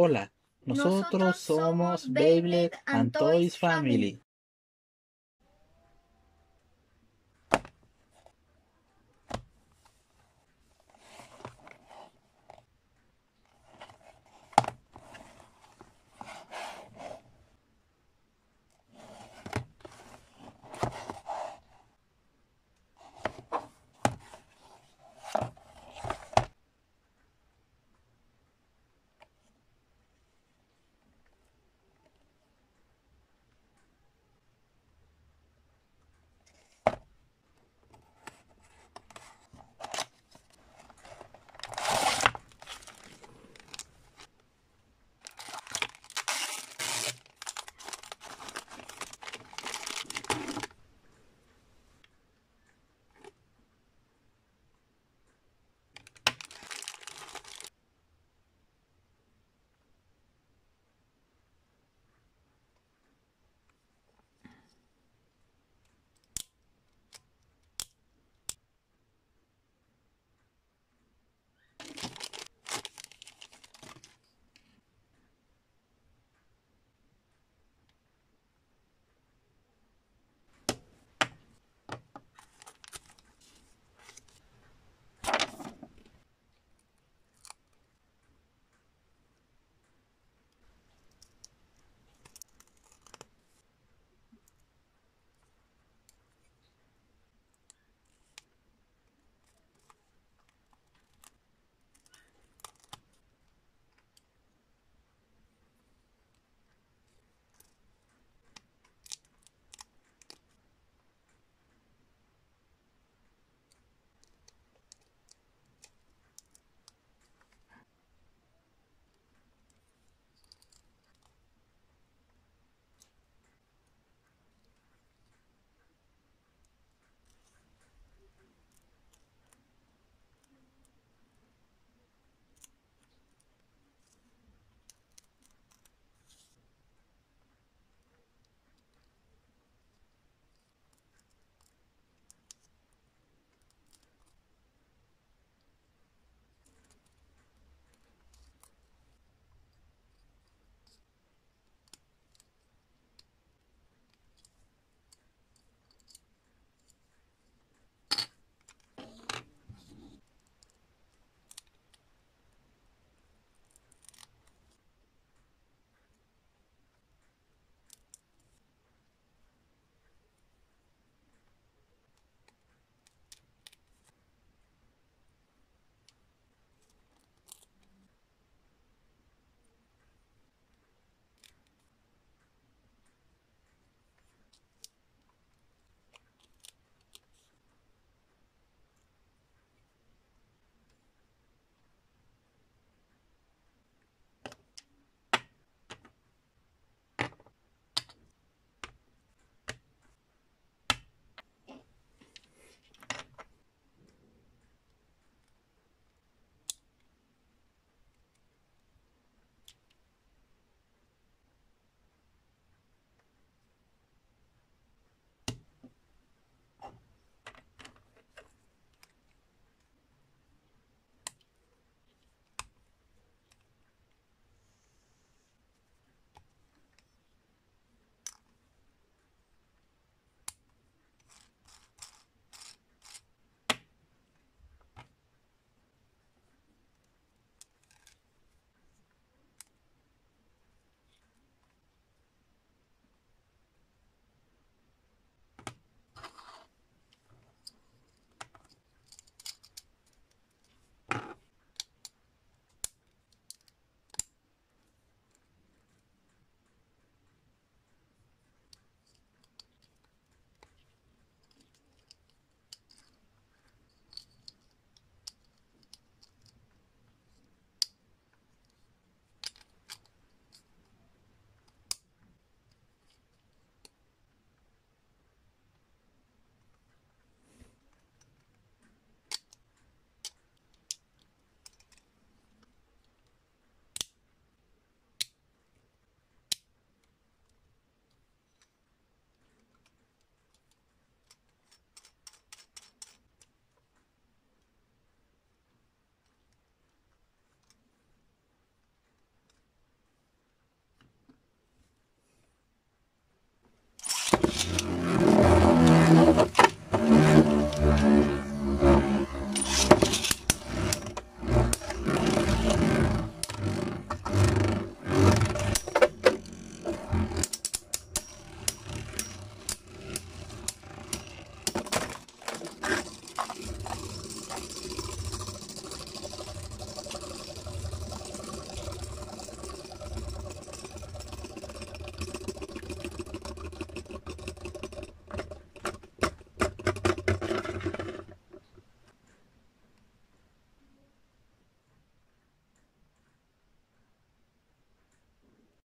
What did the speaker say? Hola, nosotros somos Beyblade and Toys Family.